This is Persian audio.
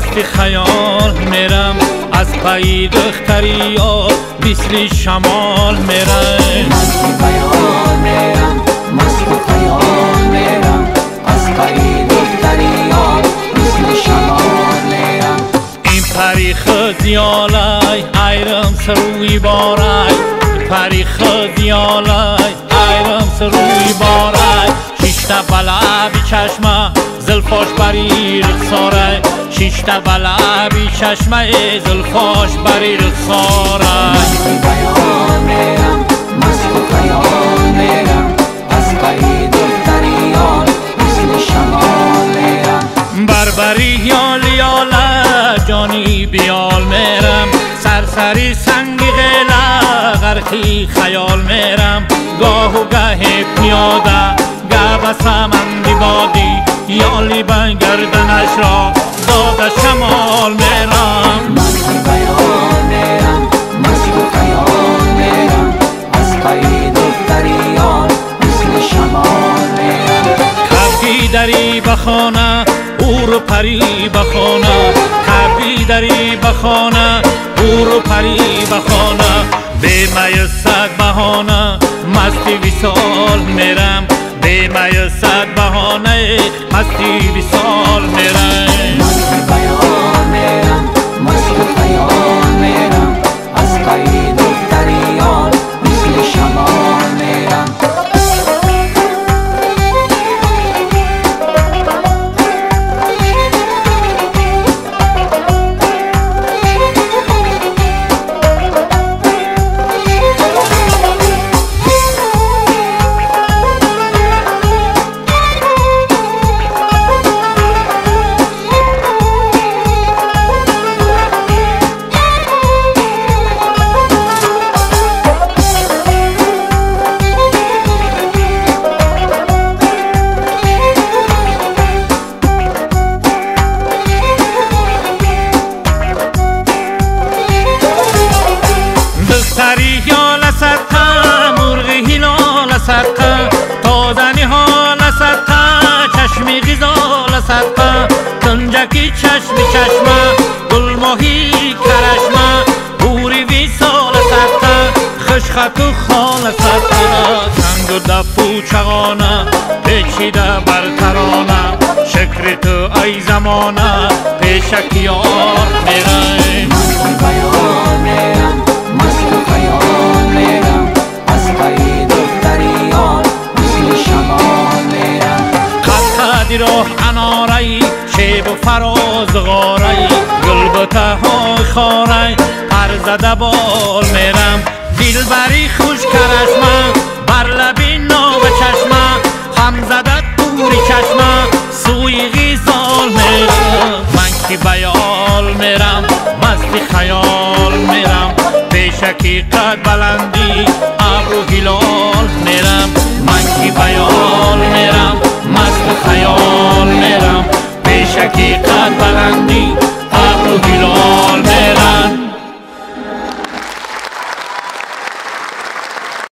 دست خیال میرم، از پای دختری ها بیسری شمال میرم، مست خیال میرم، مست خیال میرم، از پای دختری ها بیسری شمال میرم. این پری خدیالای ایرم سروی بارای، پری خدیالای ایرم سروی بارای. شیشتا بالا بی چشمه زلفاش بری رخساره، شیشتا بالا بی چشمه زلفاش بری رخساره. مست خیال میرم، مست خیال میرم، از پای دختری ها بیسری شمال میرم. بربری یال یاله جانی بیال میرم، سرسری سنگی غیله غرقی خیال میرم. گاه و گه پیاده سمن بادی یالی بن گردنش را داد شمال میرم. مست خیال میرم، مست خیال میرم، از پای دختری ها مثل شمال میرم. کبی دری بخانه او رو پری بخانه، کبی دری بخانه او رو پری بخانه. به میسد بهانه مستی وصال میرم، به میسد بهانه مستی وصال میرم. مست خیال میرم، مست خیال میرم، از پای دختری ها مثل شمال میرم. تنجکی چشم چشمه گل ماهی کرشمه، بوری وی سال سطح خشخک و خال سطح. تنگ و دف و چغانه پیچیده برترانه، شکر تو ای زمانه پیشک یار میرم. مست خیال میرم، مست خیال میرم، از پای دختری ها مثل شمال میرم. قطعه راه انارهی شیب و فراز غارهی، گلبته های خارهی پرزده بال میرم. دلبری خوش کرشمه بر لبی ناو چشمه، همزده دوری چشمه سوی غیزال میرم. من که بیال میرم، مست خیال میرم، پیشکی قد بلندی ابرو هلال میرم. من که بیال میرم، مست خیال میرم، پیشکی قد بلندی